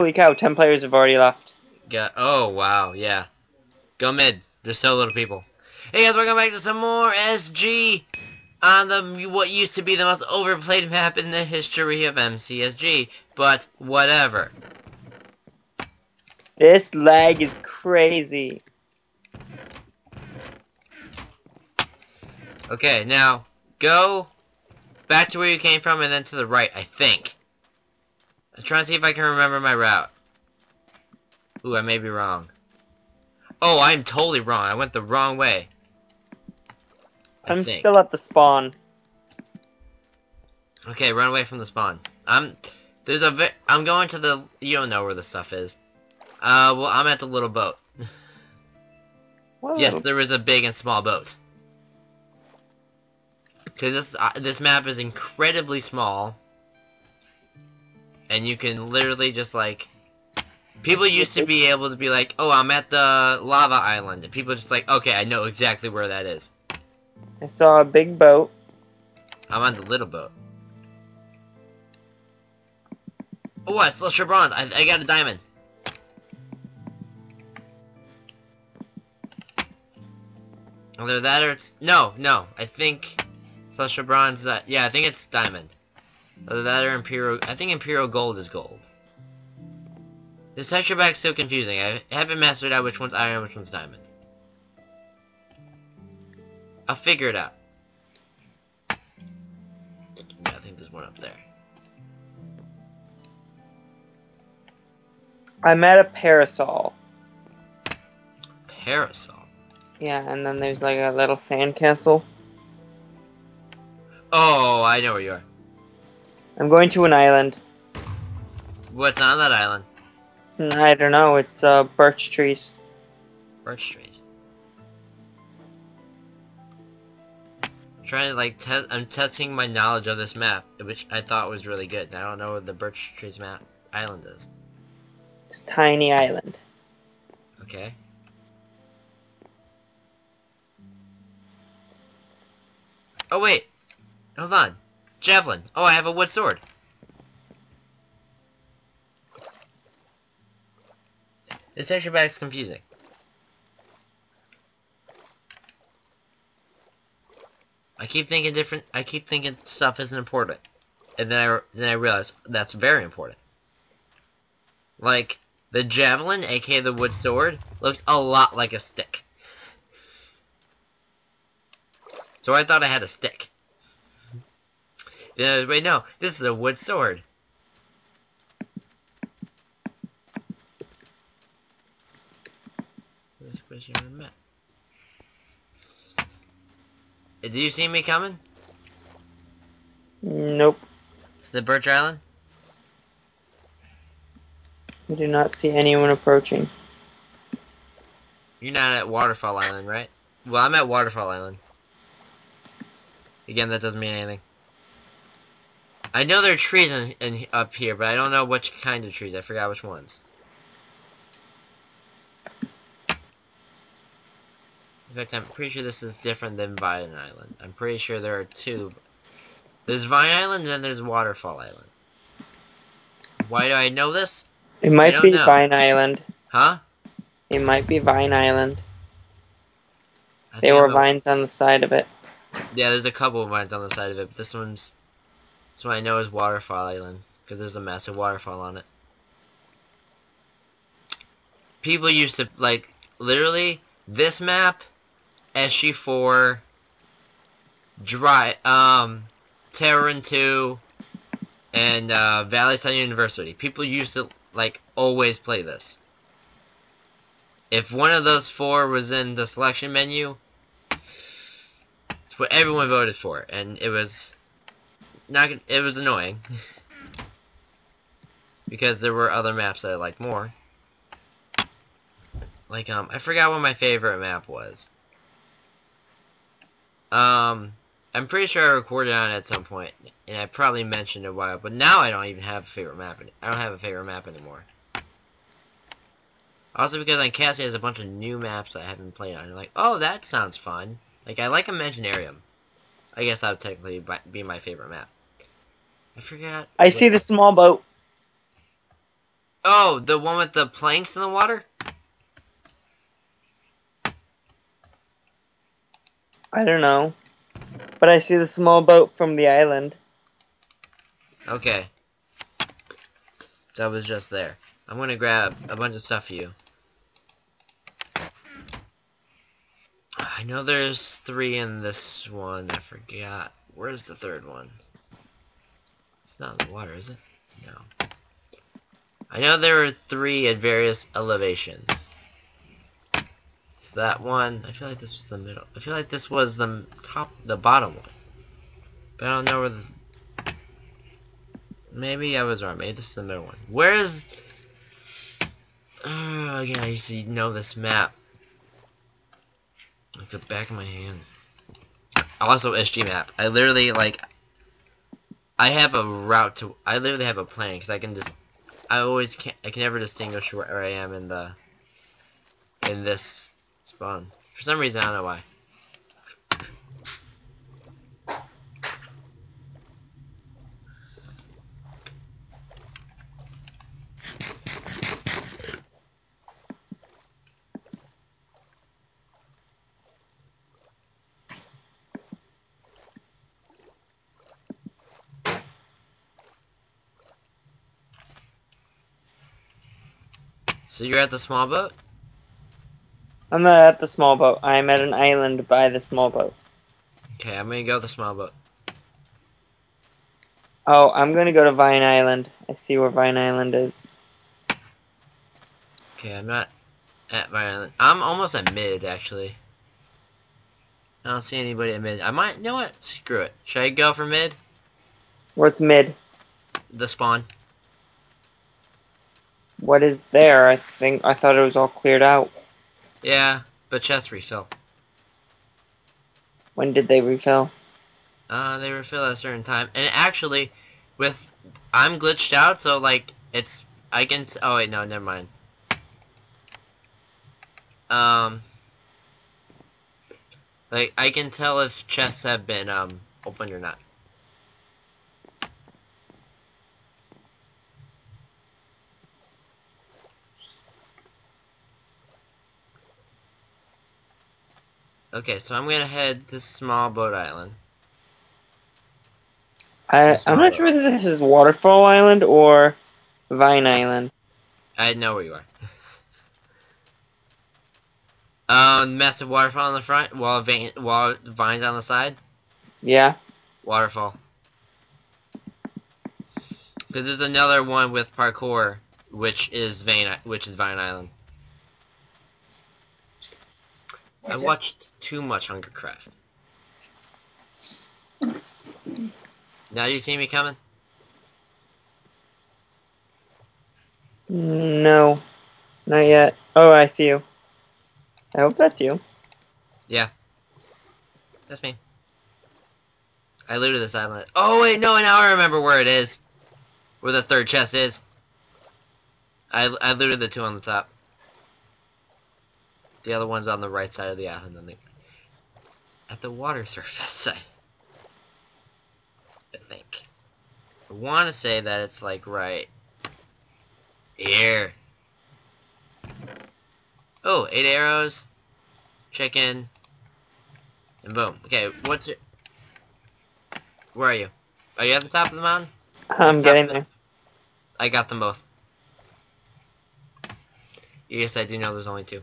Holy cow, 10 players have already left. Yeah. Oh, wow, yeah. Go mid. There's so little people. Hey guys, welcome back to some more SG on the what used to be the most overplayed map in the history of MCSG, but whatever. This lag is crazy. Okay, now, go back to where you came from and then to the right, I think. I'm trying to see if I can remember my route. Ooh, I may be wrong. Oh, I'm totally wrong. I went the wrong way. I'm still at the spawn. Okay, run away from the spawn. I'm going to the... You don't know where the stuff is. Well, I'm at the little boat. Whoa. Yes, there is a big and small boat. Because this map is incredibly small. And you can literally just, like... People used to be able to be like, oh, I'm at the lava island. And people are just like, okay, I know exactly where that is. I saw a big boat. I'm on the little boat. Oh, I still sure bronze. I got a diamond. Either that or it's... No. I think... Celestial Bronze, yeah, I think it's Diamond. Either that or Imperial... I think Imperial Gold is Gold. This texture pack's so confusing. I haven't mastered out which one's Iron, which one's Diamond. I'll figure it out. Yeah, I think there's one up there. I'm at a Parasol. Parasol? Yeah, and then there's like a little sandcastle. Oh, I know where you are. I'm going to an island. What's on that island? I don't know. It's birch trees. Birch trees. I'm trying to like I'm testing my knowledge of this map, which I thought was really good. I don't know where the birch trees map island is. It's a tiny island. Okay. Oh wait. Hold on. Javelin. Oh, I have a wood sword. This texture pack is confusing. I keep thinking stuff isn't important. And then I realize that's very important. Like, the javelin, aka the wood sword, looks a lot like a stick. So I thought I had a stick. Wait, no, this is a wood sword. Do you see me coming? Nope. To the Birch Island? I do not see anyone approaching. You're not at Waterfall Island, right? Well, I'm at Waterfall Island. Again, that doesn't mean anything. I know there are trees in up here, but I don't know which kind of trees. I forgot which ones. In fact, I'm pretty sure this is different than Vine Island. I'm pretty sure there are two. There's Vine Island and there's Waterfall Island. Why do I know this? It might be Vine Island. Huh? It might be Vine Island. There were vines on the side of it. Yeah, there's a couple of vines on the side of it, but this one's... So I know is Waterfall Island, because there's a massive waterfall on it. People used to, like, literally, this map, SG4, Terran 2, and Valley Sun University. People used to, like, always play this. If one of those four was in the selection menu, it's what everyone voted for, and it was... it was annoying because there were other maps that I liked more. Like I forgot what my favorite map was. I'm pretty sure I recorded on it at some point, and I probably mentioned it a while. But now I don't even have a favorite map. I don't have a favorite map anymore. Also because on Cassie has a bunch of new maps that I haven't played on. I'm like, oh, that sounds fun. Like I like Imaginarium. I guess that would technically be my favorite map. I forgot. I see the small boat. Oh, the one with the planks in the water? I don't know. But I see the small boat from the island. Okay. That was just there. I'm gonna grab a bunch of stuff for you. I know there's three in this one. I forgot. Where's the third one? It's not in the water, is it? No. I know there were three at various elevations. So that one, I feel like this was the middle. I feel like this was the top, the bottom one. But I don't know where the... Maybe I was wrong. Maybe this is the middle one. Where is... Oh, yeah, I used to know this map. Like the back of my hand. Also, SG map. I literally, like... I have a route to... I literally have a plan, because I can just... I always can't. I can never distinguish where I am in the this spawn. For some reason, I don't know why. So you're at the small boat? I'm not at the small boat. I'm at an island by the small boat. Okay, I'm gonna go to the small boat. Oh, I'm gonna go to Vine Island. I see where Vine Island is. Okay, I'm not at Vine Island. I'm almost at mid, actually. I don't see anybody at mid. I might... You know what? Screw it. Should I go for mid? What's mid? The spawn. What is there? I thought it was all cleared out. Yeah, but chests refill. When did they refill? They refill at a certain time. And actually, with... I'm glitched out, so, like, it's... I can... Oh, wait, no, never mind. Like, I can tell if chests have been, opened or not. Okay, so I'm gonna head to Small Boat Island. I'm not sure whether this is Waterfall Island or Vine Island. I know where you are. Massive waterfall on the front, vines on the side. Yeah. Waterfall. Because there's another one with parkour, which is Vine Island. I watched too much HungerCraft. Now you see me coming? No. Not yet. Oh, I see you. I hope that's you. Yeah. That's me. I looted this island. Oh, wait, no, now I remember where it is. Where the third chest is. I looted the two on the top. The other one's on the right side of the island, at the water surface, I think. I want to say that it's, like, right here. Oh, 8 arrows, check in, and boom. Okay, what's it? Where are you? Are you at the top of the mountain? I'm getting there. I got them both. Yes, I do know there's only 2.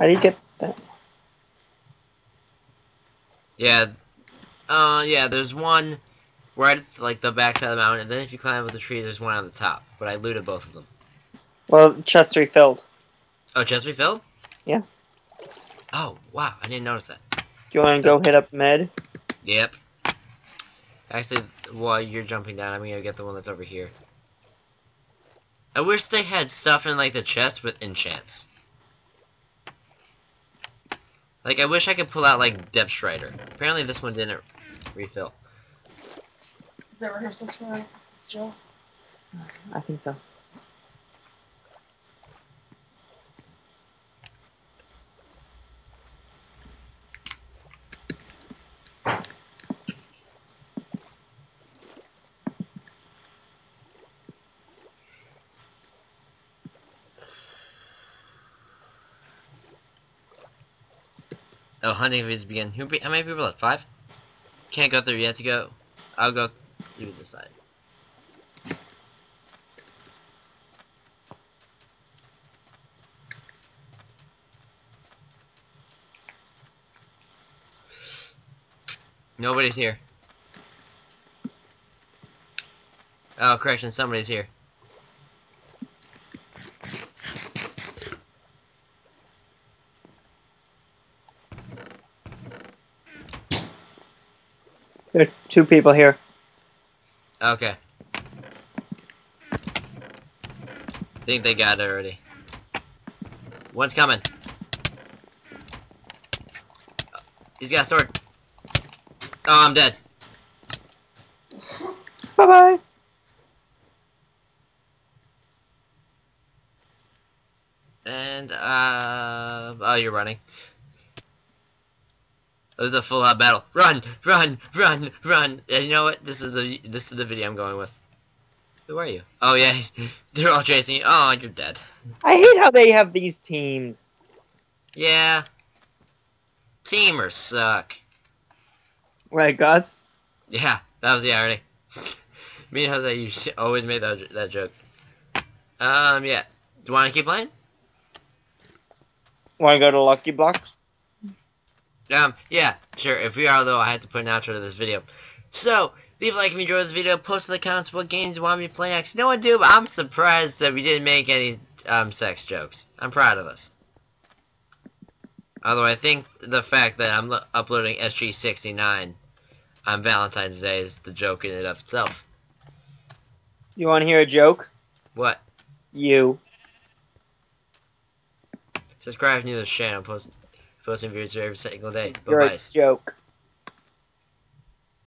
How do you get that? Yeah. Yeah, there's one right at, like, the back side of the mountain, and then if you climb up the tree, there's one on the top. But I looted both of them. Well, chests refilled. Oh, chests refilled? Yeah. Oh, wow. I didn't notice that. Do you want to go hit up med? Yep. Actually, while you're jumping down, I'm going to get the one that's over here. I wish they had stuff in, like, the chest with enchants. Like, I wish I could pull out, like, Depth Strider. Apparently this one didn't refill. Is there rehearsal tomorrow still? I think so. Oh, hunting videos begin. How many people left? 5? Can't go through yet to go. I'll go through this side. Nobody's here. Oh, correction, somebody's here. There are 2 people here. Okay. I think they got it already. One's coming. Oh, he's got a sword. Oh, I'm dead. Bye-bye. And, oh, you're running. It was a full out battle. Run, run, run, run. And you know what? This is the video I'm going with. Who are you? Oh yeah, they're all chasing you. Oh, you're dead. I hate how they have these teams. Yeah. Teamers suck. Right, Gus? Yeah, that was the irony. Me and Jose, you always made that joke. Yeah. Do you want to keep playing? Want to go to Lucky Blocks? Yeah, sure, if we are, though, I had to put an outro to this video. So, leave a like if you enjoyed this video, post in the comments what games you want me to play next. No one do, but I'm surprised that we didn't make any, sex jokes. I'm proud of us. Although I think the fact that I'm uploading SG69 on Valentine's Day is the joke in and of itself. You want to hear a joke? What? You. Subscribe to this channel, posting videos every single day. You're a joke.